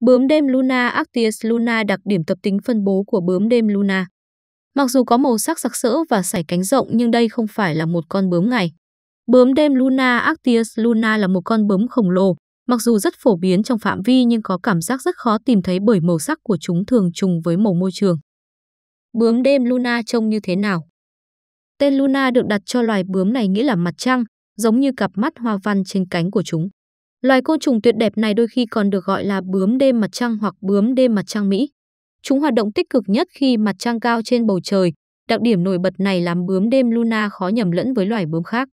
Bướm đêm Luna Actias Luna đặc điểm tập tính phân bố của bướm đêm Luna. Mặc dù có màu sắc sặc sỡ và sải cánh rộng nhưng đây không phải là một con bướm ngày. Bướm đêm Luna Actias Luna là một con bướm khổng lồ, mặc dù rất phổ biến trong phạm vi nhưng có cảm giác rất khó tìm thấy bởi màu sắc của chúng thường trùng với màu môi trường. Bướm đêm Luna trông như thế nào? Tên Luna được đặt cho loài bướm này nghĩa là mặt trăng, giống như cặp mắt hoa văn trên cánh của chúng. Loài côn trùng tuyệt đẹp này đôi khi còn được gọi là bướm đêm mặt trăng hoặc bướm đêm mặt trăng Mỹ. Chúng hoạt động tích cực nhất khi mặt trăng cao trên bầu trời. Đặc điểm nổi bật này làm bướm đêm Luna khó nhầm lẫn với loài bướm khác.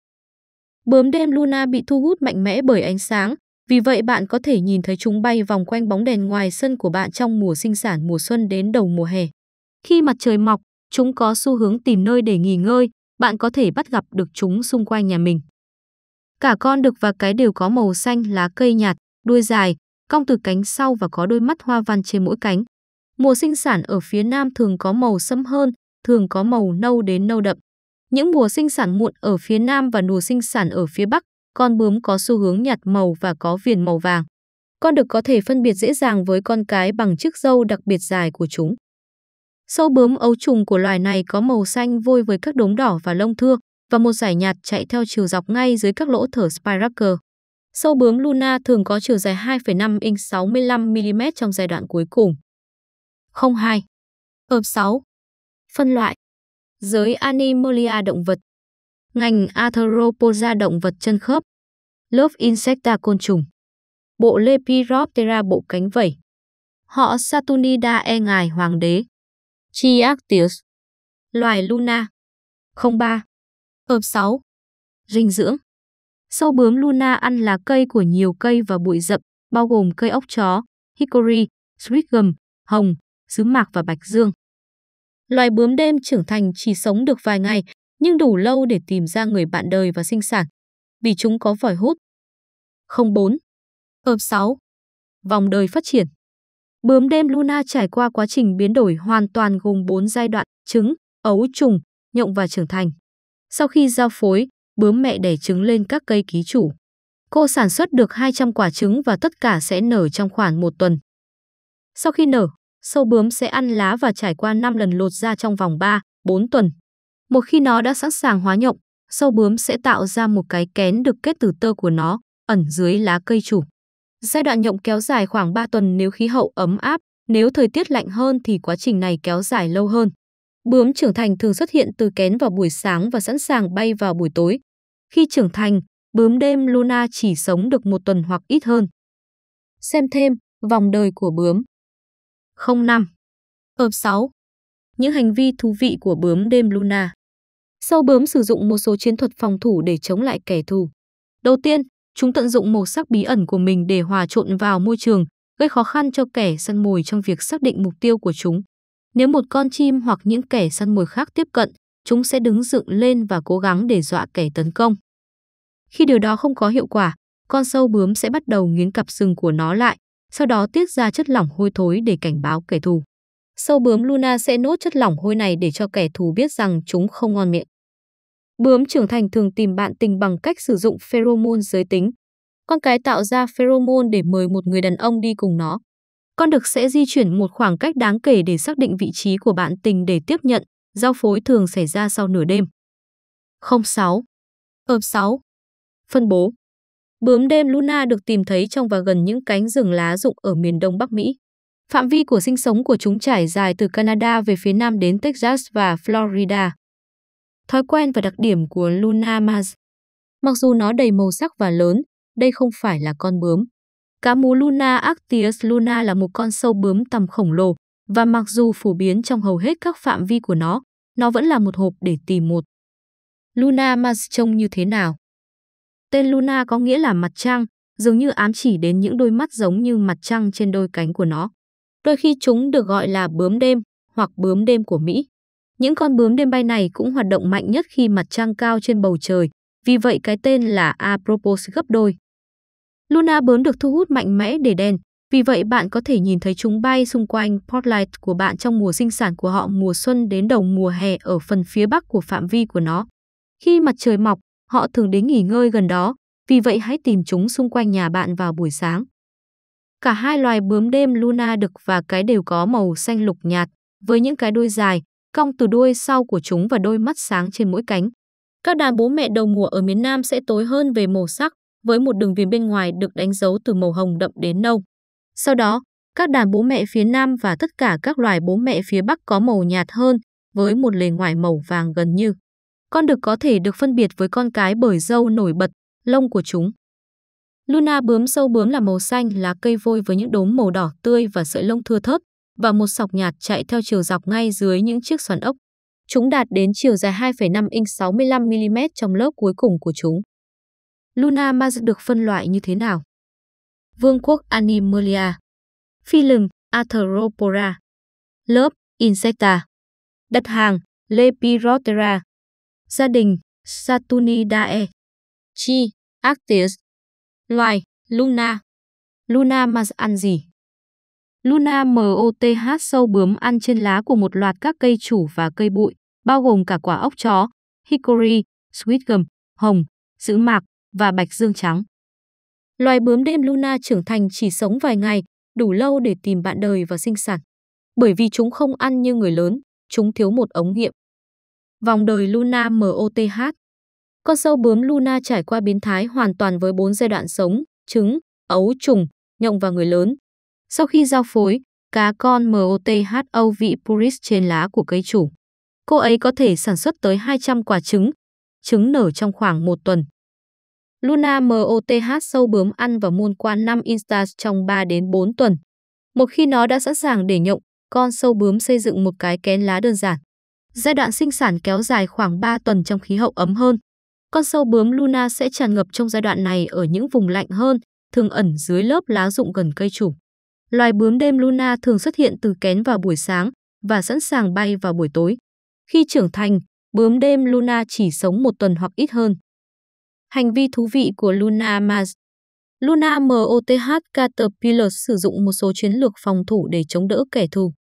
Bướm đêm Luna bị thu hút mạnh mẽ bởi ánh sáng, vì vậy bạn có thể nhìn thấy chúng bay vòng quanh bóng đèn ngoài sân của bạn trong mùa sinh sản mùa xuân đến đầu mùa hè. Khi mặt trời mọc, chúng có xu hướng tìm nơi để nghỉ ngơi, bạn có thể bắt gặp được chúng xung quanh nhà mình. Cả con đực và cái đều có màu xanh lá cây nhạt, đuôi dài, cong từ cánh sau và có đôi mắt hoa văn trên mỗi cánh. Mùa sinh sản ở phía Nam thường có màu sẫm hơn, thường có màu nâu đến nâu đậm. Những mùa sinh sản muộn ở phía Nam và mùa sinh sản ở phía Bắc, con bướm có xu hướng nhạt màu và có viền màu vàng. Con đực có thể phân biệt dễ dàng với con cái bằng chiếc râu đặc biệt dài của chúng. Sâu bướm ấu trùng của loài này có màu xanh vôi với các đốm đỏ và lông thưa và một dải nhạt chạy theo chiều dọc ngay dưới các lỗ thở spiracle. Sâu bướm Luna thường có chiều dài 2,5 inch 65mm trong giai đoạn cuối cùng. 02. Hợp 6. Phân loại. Giới Animalia động vật. Ngành Arthropoda động vật chân khớp. Lớp Insecta côn trùng. Bộ Lepidoptera bộ cánh vẩy. Họ Saturniidae ngài hoàng đế. Chi Actias. Loài Luna. 03. Hợp 6. Dinh dưỡng. Sâu bướm Luna ăn lá cây của nhiều cây và bụi rậm, bao gồm cây ốc chó, hickory, sweet gum, hồng, sứ mạc và bạch dương. Loài bướm đêm trưởng thành chỉ sống được vài ngày, nhưng đủ lâu để tìm ra người bạn đời và sinh sản, vì chúng có vòi hút. 04. Hợp 6. Vòng đời phát triển. Bướm đêm Luna trải qua quá trình biến đổi hoàn toàn gồm 4 giai đoạn: trứng, ấu trùng, nhộng và trưởng thành. Sau khi giao phối, bướm mẹ đẻ trứng lên các cây ký chủ. Cô sản xuất được 200 quả trứng và tất cả sẽ nở trong khoảng 1 tuần. Sau khi nở, sâu bướm sẽ ăn lá và trải qua 5 lần lột da trong vòng 3-4 tuần. Một khi nó đã sẵn sàng hóa nhộng, sâu bướm sẽ tạo ra một cái kén được kết từ tơ của nó, ẩn dưới lá cây chủ. Giai đoạn nhộng kéo dài khoảng 3 tuần nếu khí hậu ấm áp, nếu thời tiết lạnh hơn thì quá trình này kéo dài lâu hơn. Bướm trưởng thành thường xuất hiện từ kén vào buổi sáng và sẵn sàng bay vào buổi tối. Khi trưởng thành, bướm đêm Luna chỉ sống được 1 tuần hoặc ít hơn. Xem thêm vòng đời của bướm. 05. Hợp 6. Những hành vi thú vị của bướm đêm Luna. Sâu bướm sử dụng một số chiến thuật phòng thủ để chống lại kẻ thù. Đầu tiên, chúng tận dụng màu sắc bí ẩn của mình để hòa trộn vào môi trường, gây khó khăn cho kẻ săn mồi trong việc xác định mục tiêu của chúng. Nếu một con chim hoặc những kẻ săn mồi khác tiếp cận, chúng sẽ đứng dựng lên và cố gắng để dọa kẻ tấn công. Khi điều đó không có hiệu quả, con sâu bướm sẽ bắt đầu nghiến cặp sừng của nó lại, sau đó tiết ra chất lỏng hôi thối để cảnh báo kẻ thù. Sâu bướm Luna sẽ nuốt chất lỏng hôi này để cho kẻ thù biết rằng chúng không ngon miệng. Bướm trưởng thành thường tìm bạn tình bằng cách sử dụng pheromone giới tính. Con cái tạo ra pheromone để mời một người đàn ông đi cùng nó. Con đực sẽ di chuyển một khoảng cách đáng kể để xác định vị trí của bạn tình để tiếp nhận, giao phối thường xảy ra sau nửa đêm. 06. Hợp 6. Phân bố. Bướm đêm Luna được tìm thấy trong và gần những cánh rừng lá rụng ở miền Đông Bắc Mỹ. Phạm vi của sinh sống của chúng trải dài từ Canada về phía Nam đến Texas và Florida. Thói quen và đặc điểm của Luna Mars. Mặc dù nó đầy màu sắc và lớn, đây không phải là con bướm. Cá mú Luna Actias Luna là một con sâu bướm tầm khổng lồ và mặc dù phổ biến trong hầu hết các phạm vi của nó vẫn là một hộp để tìm một. Luna Mars trông như thế nào? Tên Luna có nghĩa là mặt trăng, dường như ám chỉ đến những đôi mắt giống như mặt trăng trên đôi cánh của nó. Đôi khi chúng được gọi là bướm đêm hoặc bướm đêm của Mỹ. Những con bướm đêm bay này cũng hoạt động mạnh nhất khi mặt trăng cao trên bầu trời, vì vậy cái tên là apropos gấp đôi. Luna bướm được thu hút mạnh mẽ để đèn, vì vậy bạn có thể nhìn thấy chúng bay xung quanh spotlight của bạn trong mùa sinh sản của họ mùa xuân đến đầu mùa hè ở phần phía bắc của phạm vi của nó. Khi mặt trời mọc, họ thường đến nghỉ ngơi gần đó, vì vậy hãy tìm chúng xung quanh nhà bạn vào buổi sáng. Cả hai loài bướm đêm Luna đực và cái đều có màu xanh lục nhạt, với những cái đuôi dài, cong từ đuôi sau của chúng và đôi mắt sáng trên mỗi cánh. Các đàn bố mẹ đầu mùa ở miền Nam sẽ tối hơn về màu sắc, với một đường viền bên ngoài được đánh dấu từ màu hồng đậm đến nâu. Sau đó, các đàn bố mẹ phía Nam và tất cả các loài bố mẹ phía Bắc có màu nhạt hơn, với một lề ngoài màu vàng gần như. Con đực có thể được phân biệt với con cái bởi râu nổi bật, lông của chúng. Luna bướm sâu bướm là màu xanh lá cây vôi với những đốm màu đỏ tươi và sợi lông thưa thớt và một sọc nhạt chạy theo chiều dọc ngay dưới những chiếc xoắn ốc. Chúng đạt đến chiều dài 2,5 inch 65mm trong lớp cuối cùng của chúng. Luna Mars được phân loại như thế nào? Vương quốc Animalia, phi lừng Arthropora, lớp Insecta, đặt hàng Lepirotera, gia đình Saturniidae, chi Actias, loài Luna. Luna Mars ăn gì? Luna moth sâu bướm ăn trên lá của một loạt các cây chủ và cây bụi, bao gồm cả quả ốc chó, hickory, sweet gum, hồng, giữ mạc và bạch dương trắng. Loài bướm đêm Luna trưởng thành chỉ sống vài ngày, đủ lâu để tìm bạn đời và sinh sản. Bởi vì chúng không ăn như người lớn, chúng thiếu một ống nghiệm. Vòng đời Luna moth. Con sâu bướm Luna trải qua biến thái hoàn toàn với 4 giai đoạn sống, trứng, ấu trùng, nhộng và người lớn. Sau khi giao phối, cá con motho vị puris trên lá của cây chủ. Cô ấy có thể sản xuất tới 200 quả trứng. Trứng nở trong khoảng 1 tuần. Luna moth sâu bướm ăn và môn qua 5 instas trong 3 đến 4 tuần. Một khi nó đã sẵn sàng để nhộng, con sâu bướm xây dựng một cái kén lá đơn giản. Giai đoạn sinh sản kéo dài khoảng 3 tuần trong khí hậu ấm hơn. Con sâu bướm Luna sẽ tràn ngập trong giai đoạn này ở những vùng lạnh hơn, thường ẩn dưới lớp lá rụng gần cây chủ. Loài bướm đêm Luna thường xuất hiện từ kén vào buổi sáng và sẵn sàng bay vào buổi tối. Khi trưởng thành, bướm đêm Luna chỉ sống 1 tuần hoặc ít hơn. Hành vi thú vị của Luna Mars. Luna moth caterpillar sử dụng một số chiến lược phòng thủ để chống đỡ kẻ thù.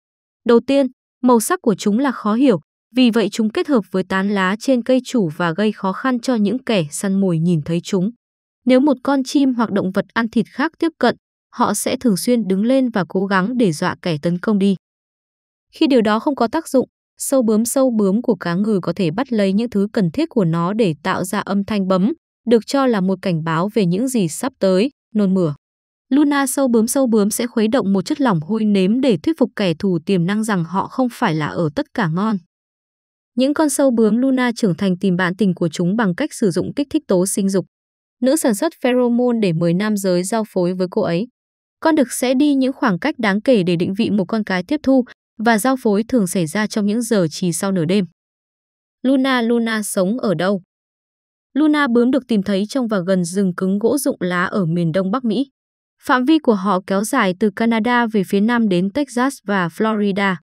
Đầu tiên, màu sắc của chúng là khó hiểu, vì vậy chúng kết hợp với tán lá trên cây chủ và gây khó khăn cho những kẻ săn mồi nhìn thấy chúng. Nếu một con chim hoặc động vật ăn thịt khác tiếp cận, họ sẽ thường xuyên đứng lên và cố gắng để dọa kẻ tấn công đi. Khi điều đó không có tác dụng, sâu bướm của cá ngừ có thể bắt lấy những thứ cần thiết của nó để tạo ra âm thanh bấm, được cho là một cảnh báo về những gì sắp tới, nôn mửa. Luna sâu bướm sẽ khuấy động một chất lỏng hôi nếm để thuyết phục kẻ thù tiềm năng rằng họ không phải là ở tất cả ngon. Những con sâu bướm Luna trưởng thành tìm bạn tình của chúng bằng cách sử dụng kích thích tố sinh dục. Nữ sản xuất pheromone để mời nam giới giao phối với cô ấy. Con đực sẽ đi những khoảng cách đáng kể để định vị một con cái tiếp thu và giao phối thường xảy ra trong những giờ trì sau nửa đêm. Luna sống ở đâu? Luna bướm được tìm thấy trong và gần rừng cứng gỗ rụng lá ở miền Đông Bắc Mỹ. Phạm vi của họ kéo dài từ Canada về phía Nam đến Texas và Florida.